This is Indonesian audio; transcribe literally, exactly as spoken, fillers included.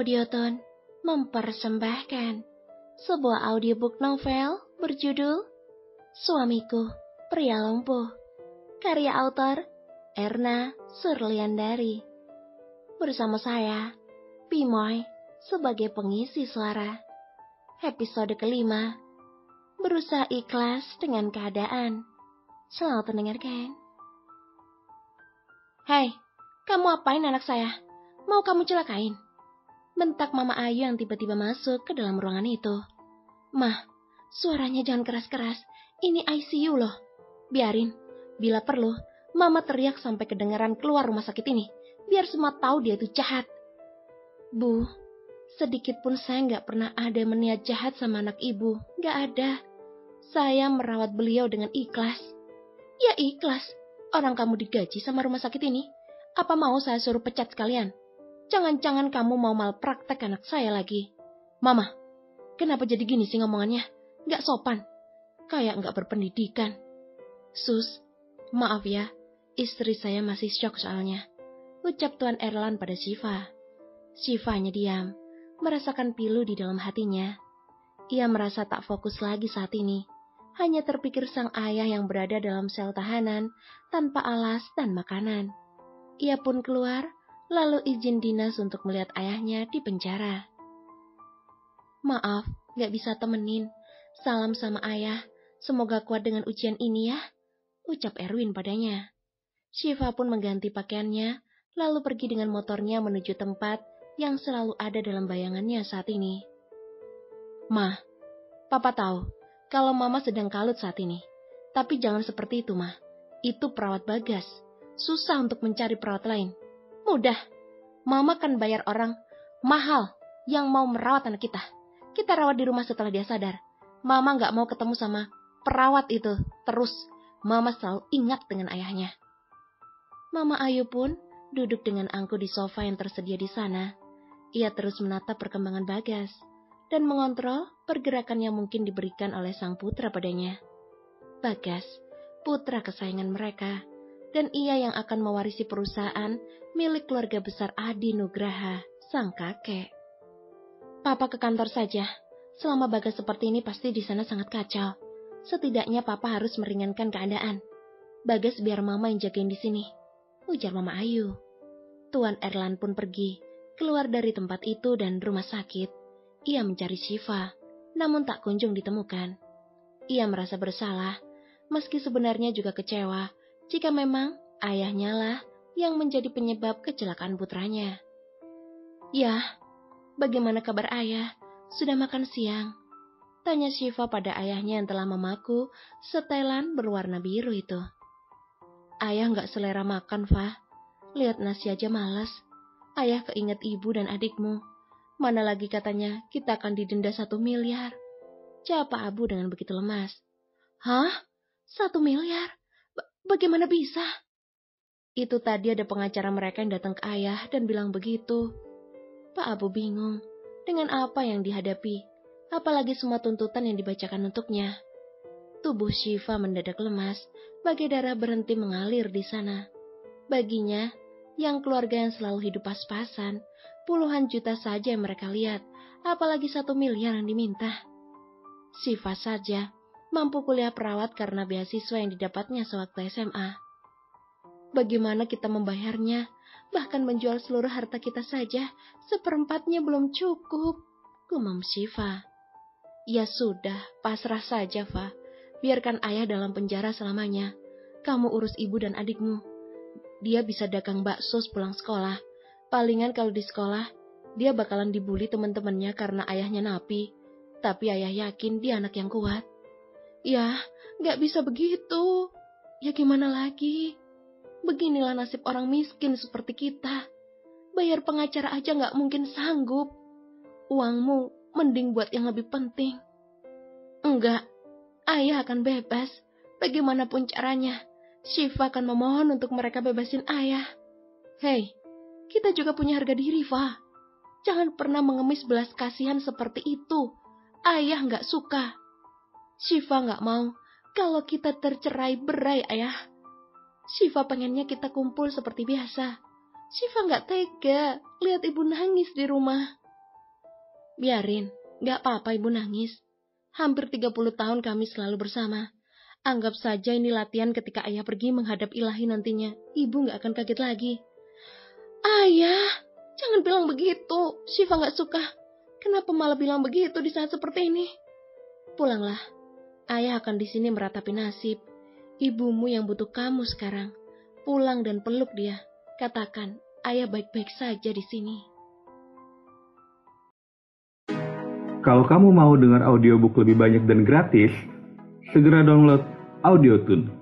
AudioTune mempersembahkan sebuah audiobook novel berjudul Suamiku, Pria Lumpuh, karya autor Erna Surlyandari. Bersama saya, Pimoy, sebagai pengisi suara. Episode kelima, berusaha ikhlas dengan keadaan. Selamat mendengarkan. Hei, kamu apain anak saya? Mau kamu celakain? Bentak Mama Ayu yang tiba-tiba masuk ke dalam ruangan itu. Mah, suaranya jangan keras-keras. Ini I C U loh. Biarin, bila perlu, Mama teriak sampai kedengaran keluar rumah sakit ini. Biar semua tahu dia itu jahat. Bu, sedikit pun saya nggak pernah ada niat jahat sama anak ibu. Nggak ada. Saya merawat beliau dengan ikhlas. Ya ikhlas. Orang kamu digaji sama rumah sakit ini. Apa mau saya suruh pecat sekalian? Jangan-jangan kamu mau malpraktek anak saya lagi. Mama, kenapa jadi gini sih ngomongannya? Nggak sopan. Kayak nggak berpendidikan. Sus, maaf ya. Istri saya masih syok soalnya. Ucap Tuan Erlan pada Syifa. Syifa hanya diam. Merasakan pilu di dalam hatinya. Ia merasa tak fokus lagi saat ini. Hanya terpikir sang ayah yang berada dalam sel tahanan, tanpa alas dan makanan. Ia pun keluar, lalu izin dinas untuk melihat ayahnya di penjara. Maaf, gak bisa temenin. Salam sama ayah, semoga kuat dengan ujian ini ya, ucap Erwin padanya. Syifa pun mengganti pakaiannya, lalu pergi dengan motornya menuju tempat yang selalu ada dalam bayangannya saat ini. Ma, Papa tahu kalau Mama sedang kalut saat ini. Tapi jangan seperti itu, Ma. Itu perawat Bagas. Susah untuk mencari perawat lain. Mudah, Mama kan bayar orang mahal yang mau merawat anak kita. Kita rawat di rumah setelah dia sadar. Mama gak mau ketemu sama perawat itu terus. Mama selalu ingat dengan ayahnya. Mama Ayu pun duduk dengan angku di sofa yang tersedia di sana. Ia terus menatap perkembangan Bagas dan mengontrol pergerakan yang mungkin diberikan oleh sang putra padanya. Bagas, putra kesayangan mereka, dan ia yang akan mewarisi perusahaan milik keluarga besar Adi Nugraha, sang kakek. Papa ke kantor saja. Selama Bagas seperti ini pasti di sana sangat kacau. Setidaknya Papa harus meringankan keadaan. Bagas biar Mama yang jagain di sini, ujar Mama Ayu. Tuan Erlan pun pergi, keluar dari tempat itu dan rumah sakit. Ia mencari Syifa, namun tak kunjung ditemukan. Ia merasa bersalah, meski sebenarnya juga kecewa jika memang ayahnya lah yang menjadi penyebab kecelakaan putranya. Yah, bagaimana kabar ayah? Sudah makan siang? Tanya Syifa pada ayahnya yang telah memaku setelan berwarna biru itu. Ayah nggak selera makan, Fa. Lihat nasi aja malas. Ayah keinget ibu dan adikmu. Mana lagi katanya kita akan didenda satu miliar. Jawab Pak Abu dengan begitu lemas. Hah? Satu miliar? Bagaimana bisa? Itu tadi ada pengacara mereka yang datang ke ayah dan bilang begitu. Pak Abu bingung dengan apa yang dihadapi, apalagi semua tuntutan yang dibacakan untuknya. Tubuh Syifa mendadak lemas, bagai darah berhenti mengalir di sana. Baginya, yang keluarga yang selalu hidup pas-pasan, puluhan juta saja yang mereka lihat, apalagi satu miliar yang diminta. Syifa saja mampu kuliah perawat karena beasiswa yang didapatnya sewaktu S M A. Bagaimana kita membayarnya? Bahkan menjual seluruh harta kita saja, seperempatnya belum cukup, gumam Syifa. Ya sudah, pasrah saja, Fa. Biarkan ayah dalam penjara selamanya. Kamu urus ibu dan adikmu. Dia bisa dagang bakso pulang sekolah. Palingan kalau di sekolah, dia bakalan dibully teman-temannya karena ayahnya napi. Tapi ayah yakin dia anak yang kuat. Ya, gak bisa begitu. Ya gimana lagi? Beginilah nasib orang miskin seperti kita. Bayar pengacara aja gak mungkin sanggup. Uangmu mending buat yang lebih penting. Enggak, ayah akan bebas. Bagaimanapun caranya, Syifa akan memohon untuk mereka bebasin ayah. Hei, kita juga punya harga diri, Fa. Jangan pernah mengemis belas kasihan seperti itu. Ayah gak suka. Syifa gak mau kalau kita tercerai berai, ayah. Syifa pengennya kita kumpul seperti biasa. Syifa gak tega lihat ibu nangis di rumah. Biarin, gak apa-apa ibu nangis. Hampir tiga puluh tahun kami selalu bersama. Anggap saja ini latihan ketika ayah pergi menghadap ilahi nantinya. Ibu gak akan kaget lagi. Ayah, jangan bilang begitu. Syifa gak suka. Kenapa malah bilang begitu di saat seperti ini? Pulanglah. Ayah akan di sini meratapi nasib. Ibumu yang butuh kamu sekarang. Pulang dan peluk dia. Katakan, ayah baik-baik saja di sini. Kalau kamu mau dengar audiobook lebih banyak dan gratis, segera download AudioTune.